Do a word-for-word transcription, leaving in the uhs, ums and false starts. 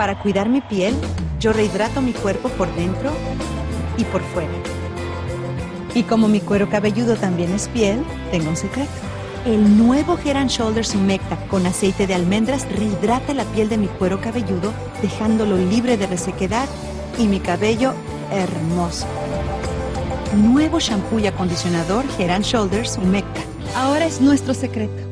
Para cuidar mi piel, yo rehidrato mi cuerpo por dentro y por fuera. Y como mi cuero cabelludo también es piel, tengo un secreto. El nuevo Heran Shoulders Humecta con aceite de almendras rehidrata la piel de mi cuero cabelludo, dejándolo libre de resequedad y mi cabello hermoso. Nuevo shampoo y acondicionador Heran Shoulders Humecta. Ahora es nuestro secreto.